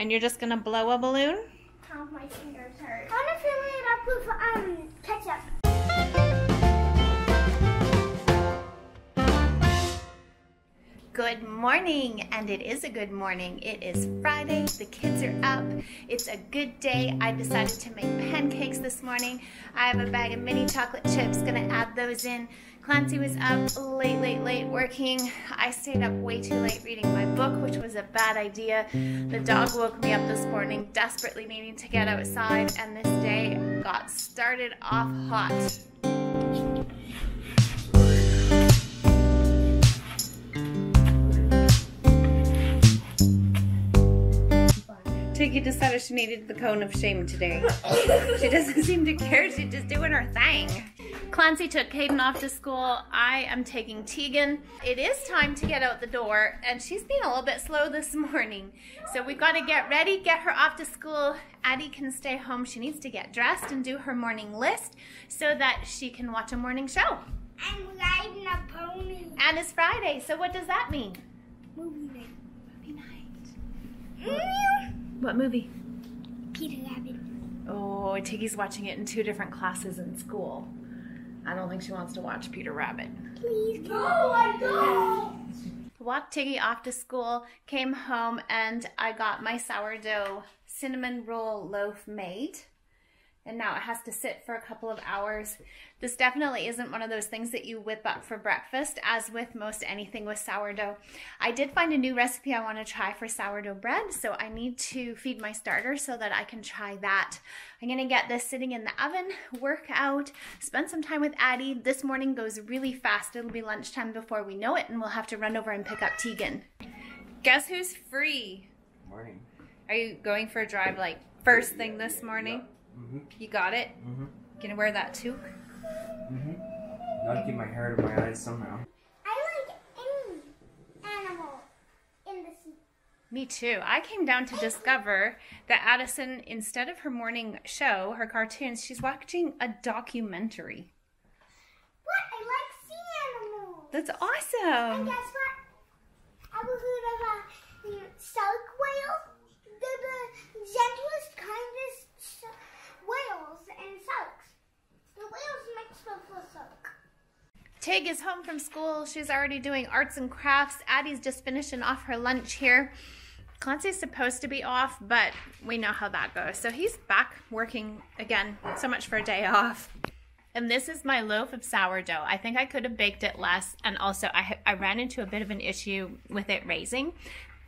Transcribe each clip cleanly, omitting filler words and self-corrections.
And you're just gonna blow a balloon? Oh, my fingers hurt. I'm gonna fill it up with ketchup. Good morning, and it is a good morning. It is Friday, the kids are up, it's a good day. I decided to make pancakes this morning. I have a bag of mini chocolate chips, gonna add those in. Clancy was up late working. I stayed up way too late reading my book, which was a bad idea. The dog woke me up this morning, desperately needing to get outside, and this day got started off hot. Tiggy decided she needed the cone of shame today. She doesn't seem to care, she's just doing her thing. Clancy took Kayden off to school. I am taking Teagan. It is time to get out the door, and she's been a little bit slow this morning. So we've got to get ready, get her off to school. Addie can stay home. She needs to get dressed and do her morning list so that she can watch a morning show. I'm riding a pony. And it's Friday, so what does that mean? Movie night. Movie night. What movie? Peter Rabbit. Oh, Tiggy's watching it in two different classes in school. I don't think she wants to watch Peter Rabbit. Please go, I don't! Walked Tiggy off to school, came home, and I got my sourdough cinnamon roll loaf made. And now it has to sit for a couple of hours. This definitely isn't one of those things that you whip up for breakfast, as with most anything with sourdough. I did find a new recipe I want to try for sourdough bread, so I need to feed my starter so that I can try that. I'm going to get this sitting in the oven, work out, spend some time with Addie. This morning goes really fast. It'll be lunchtime before we know it, and we'll have to run over and pick up Teagan. Guess who's free? Morning. Are you going for a drive like first thing this morning? Mm-hmm. You got it? Mm-hmm. Gonna wear that too? Mm-hmm. Gotta keep my hair out of my eyes somehow. I like any animal in the sea. Me too. I came down to discover that Addison, instead of her morning show, her cartoons, she's watching a documentary. What? I like sea animals. That's awesome. And guess what? I was heard of a shark whale. They're the gentlest, kindest whales and sharks. The whales mixed with the shark. Tig is home from school. She's already doing arts and crafts. Addie's just finishing off her lunch here. Clancy's supposed to be off, but we know how that goes. So he's back working again. So much for a day off. And this is my loaf of sourdough. I think I could have baked it less. And also I ran into a bit of an issue with it raising,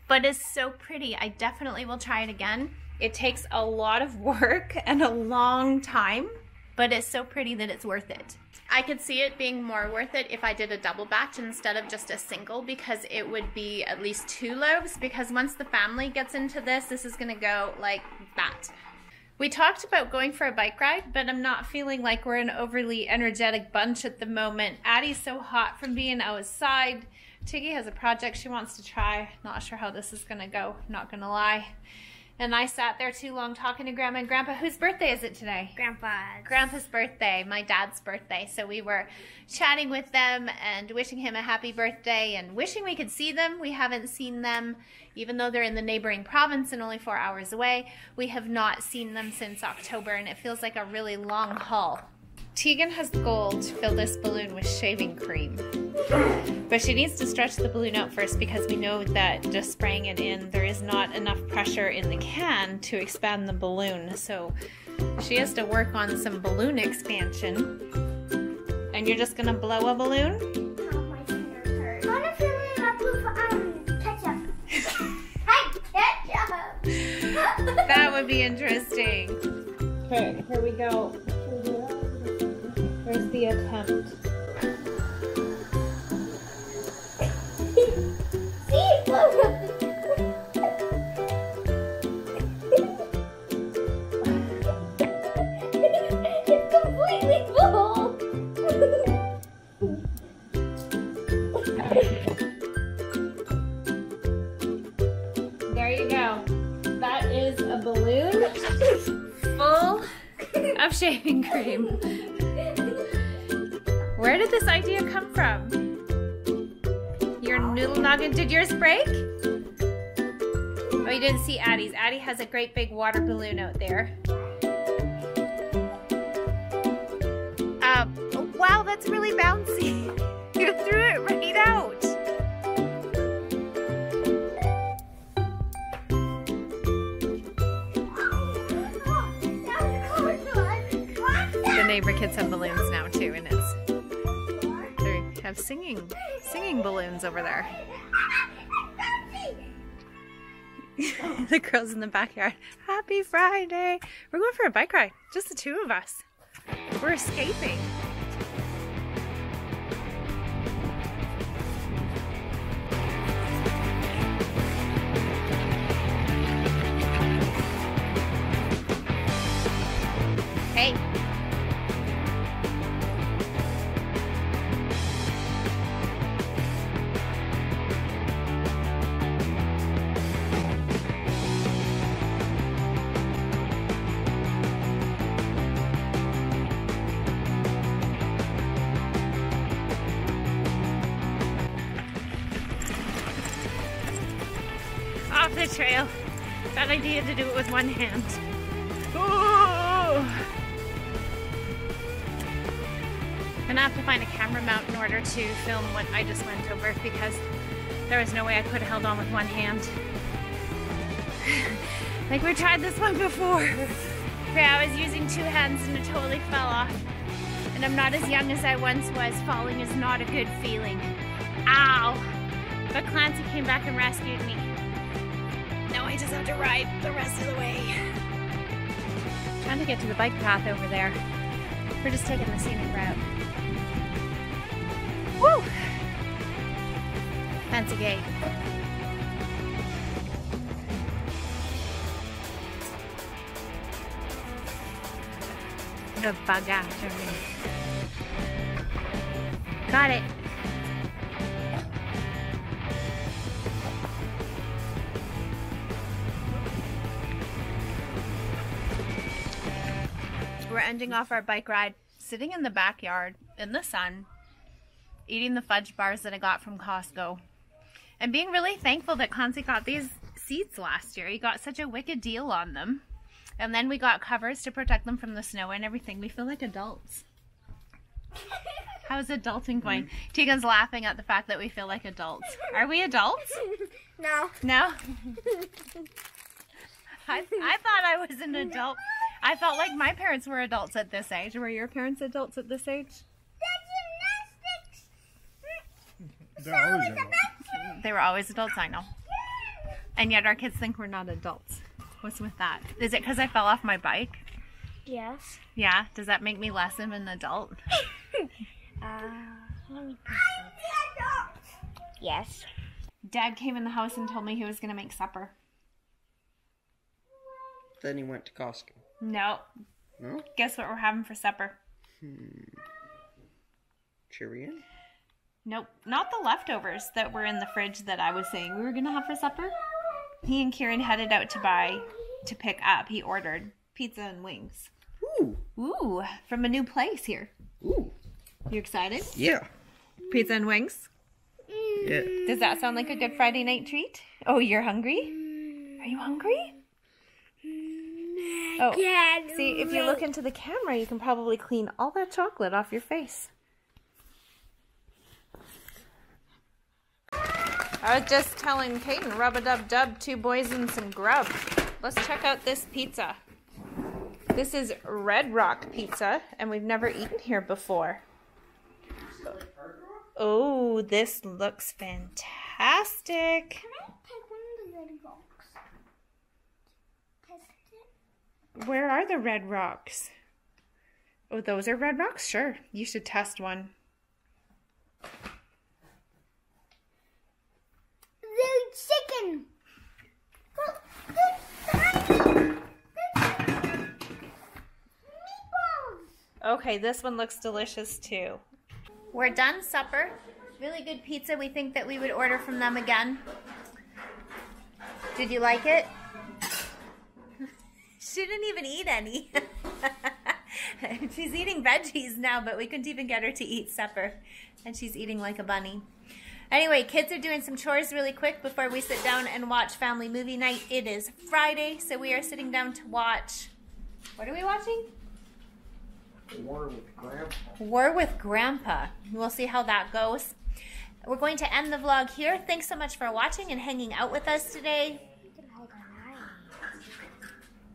but it's so pretty. I definitely will try it again. It takes a lot of work and a long time, but it's so pretty that it's worth it. I could see it being more worth it if I did a double batch instead of just a single, because it would be at least 2 loaves, because once the family gets into this, this is gonna go like that. We talked about going for a bike ride, but I'm not feeling like we're an overly energetic bunch at the moment. Addie's so hot from being outside. Tiggy has a project she wants to try. Not sure how this is gonna go, not gonna lie. And I sat there too long talking to Grandma and Grandpa. Whose birthday is it today? Grandpa's. Grandpa's birthday, my dad's birthday. So we were chatting with them and wishing him a happy birthday and wishing we could see them. We haven't seen them, even though they're in the neighboring province and only 4 hours away. We have not seen them since October, and it feels like a really long haul. Teagan has the goal to fill this balloon with shaving cream, but she needs to stretch the balloon out first, because we know that just spraying it in, there is not enough pressure in the can to expand the balloon, so she has to work on some balloon expansion. And you're just gonna blow a balloon? Oh, my fingers hurt. I'm gonna fill it up with ketchup. Ketchup! That would be interesting. Okay, here we go. There's the attempt. It's completely full. There you go. That is a balloon full of shaving cream. Where did this idea come from? Your noodle noggin, did yours break? Oh, you didn't see Addie's. Addie has a great big water balloon out there. Wow, that's really bouncy. You threw it right out. The neighbor kids have balloons now too, and it's they have singing balloons over there. The girls in the backyard. Happy Friday! We're going for a bike ride. Just the two of us. We're escaping. Hey. Off the trail. Bad idea to do it with one hand. Ooh. And I have to find a camera mount in order to film what I just went over, because there was no way I could have held on with one hand. Like, we tried this one before. Yeah, I was using two hands and it totally fell off. And I'm not as young as I once was. Falling is not a good feeling. Ow! But Clancy came back and rescued me. Now I just have to ride the rest of the way. I'm trying to get to the bike path over there. We're just taking the scenic route. Woo! Fancy gate. The bug after me. Got it. We're ending off our bike ride, sitting in the backyard, in the sun, eating the fudge bars that I got from Costco, and being really thankful that Clancy got these seats last year. He got such a wicked deal on them, and then we got covers to protect them from the snow and everything. We feel like adults. How's adulting going? Teagan's laughing at the fact that we feel like adults. Are we adults? No. No? I thought I was an adult. I felt like my parents were adults at this age. Were your parents adults at this age? They were always adults, I know. And yet our kids think we're not adults. What's with that? Is it because I fell off my bike? Yes. Yeah? Does that make me less of an adult? Let me think. I'm the adult! Yes. Dad came in the house and told me he was going to make supper. Then he went to Costco. No. No? Guess what we're having for supper? Cheerio? Nope, not the leftovers that were in the fridge that I was saying we were going to have for supper. He and Kieran headed out to pick up. He ordered pizza and wings. Ooh. Ooh, from a new place here. Ooh. You excited? Yeah. Pizza and wings? Yeah. Does that sound like a good Friday night treat? Oh, you're hungry? Are you hungry? Oh, see, if you look into the camera, you can probably clean all that chocolate off your face. I was just telling Kayden, rub-a-dub-dub, two boys and some grub. Let's check out this pizza. This is Red Rock Pizza, and we've never eaten here before. Oh, this looks fantastic. Can I take one of the red rocks? Test it. Where are the red rocks? Oh, those are red rocks? Sure, you should test one. Chicken. Okay, this one looks delicious too. We're done supper. Really good pizza. We think that we would order from them again. Did you like it? She didn't even eat any. She's eating veggies now, but we couldn't even get her to eat supper. And she's eating like a bunny. Anyway, kids are doing some chores really quick before we sit down and watch family movie night. It is Friday, so we are sitting down to watch, what are we watching? War with Grandpa. War with Grandpa. We'll see how that goes. We're going to end the vlog here. Thanks so much for watching and hanging out with us today.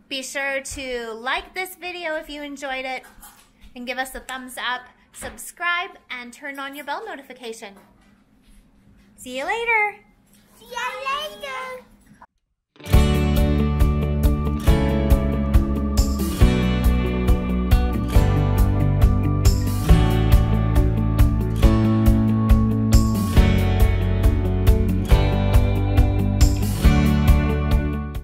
Be sure to like this video if you enjoyed it and give us a thumbs up, subscribe, and turn on your bell notification. See you later. See you later.